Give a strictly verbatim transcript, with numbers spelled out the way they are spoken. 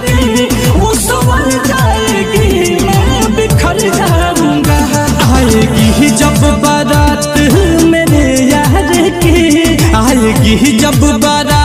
जाती वो संभल जाएगी, मैं बिखर जाऊंगा। आएगी जब बारात मेरे यार की, आएगी जब बारात